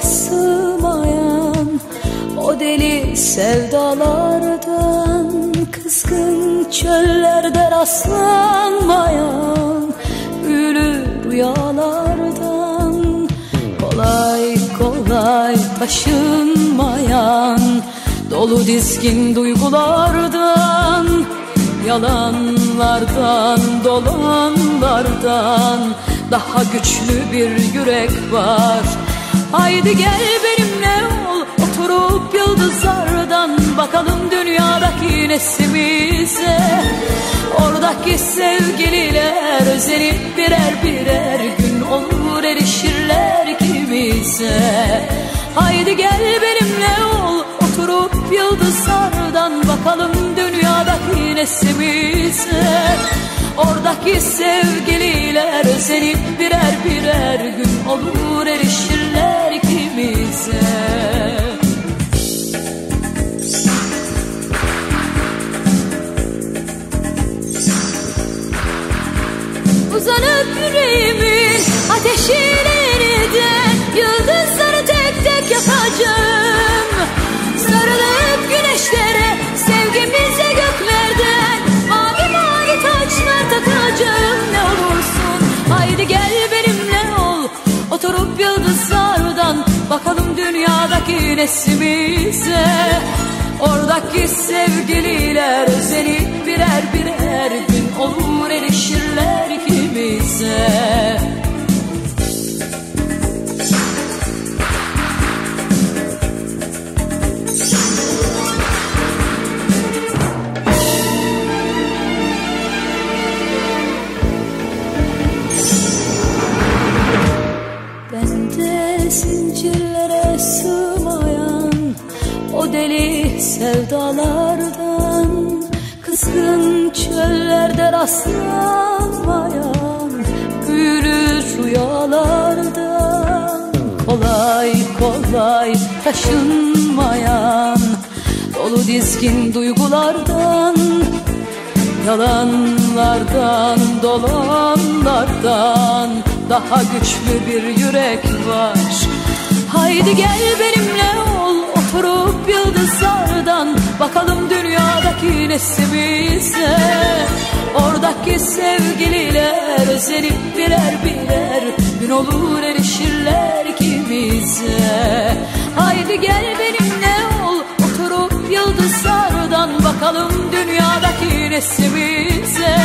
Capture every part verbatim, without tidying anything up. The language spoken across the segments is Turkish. dile sığmayan o deli sevdalardan, kızgın çöllerde rastlanmayan ülü rüyalardan, kolay kolay taşınmayan dolu dizgin duygulardan, yalanlardan, dolanlardan daha güçlü bir yürek var. Haydi gel benimle ol, oturup yıldızlardan bakalım dünyadaki nesimize. Oradaki sevgililer özenip birer birer gün olur erişirler kimize. Haydi gel benimle ol, oturup yıldızlardan bakalım dünyadaki nesimize. Oradaki sevgililer özenip birer birer gün olur erişirler ikimize. Uzanıp yüreğimin ateşini de yıldızları tek tek yapacağım. Sarılıp güneşlere, sevgimize göklerden mavi mavi taçlar takacağım. Ne olursun haydi gel benimle ol, oturup yıldızlardan bakalım dünyadaki nesimize. Oradaki sevgililer özenip birer birer gün olur erişirler ikimize. Bende zincirlere sığmayan o deli sevdalardan, kızgın çöllerde rastlanmayan büyülü rüyalardan, kolay kolay taşınmayan dolu dizgin duygulardan, yalanlardan, dolanlardan daha güçlü bir yürek var. Haydi gel benimle ol, oturup yıldızlardan bakalım dünyadaki nesimize. Oradaki sevgililer özenip birer birer gün olur erişirler ikimize. Haydi gel benimle ol, oturup yıldızlardan bakalım dünyadaki nesimize.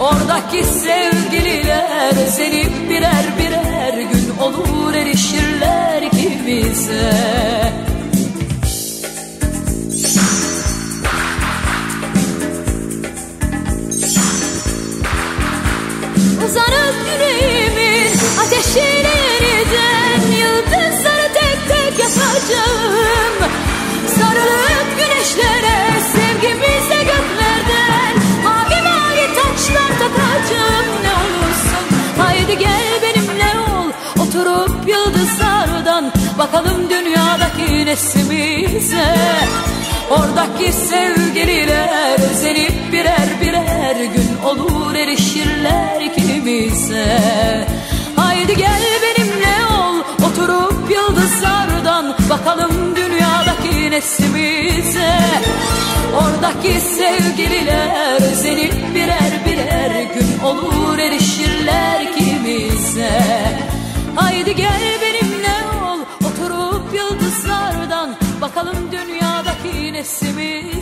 Oradaki sevgililer özenip birer birer gün olur erişirler ikimize. Uzanıp yüreğimin ateşlerinden yıldızları tek tek yakacağım. Sarılıp güneşlere, sevgimize göklerden mavi mavi taçlar takacağım. Ne olursun haydi gel benimle ol, oturup yıldızlardan bakalım dünyadaki nesimize. Oradaki sevgililer özenip birer birer gün olur erişirler ikimize. Haydi gel benimle ol, oturup yıldızlardan bakalım dünyadaki nesimize. Oradaki sevgililer özenip birer birer gün olur erişirler ikimize. Haydi gel benimle ol, oturup yıldızlardan bakalım dünyadaki nesimize.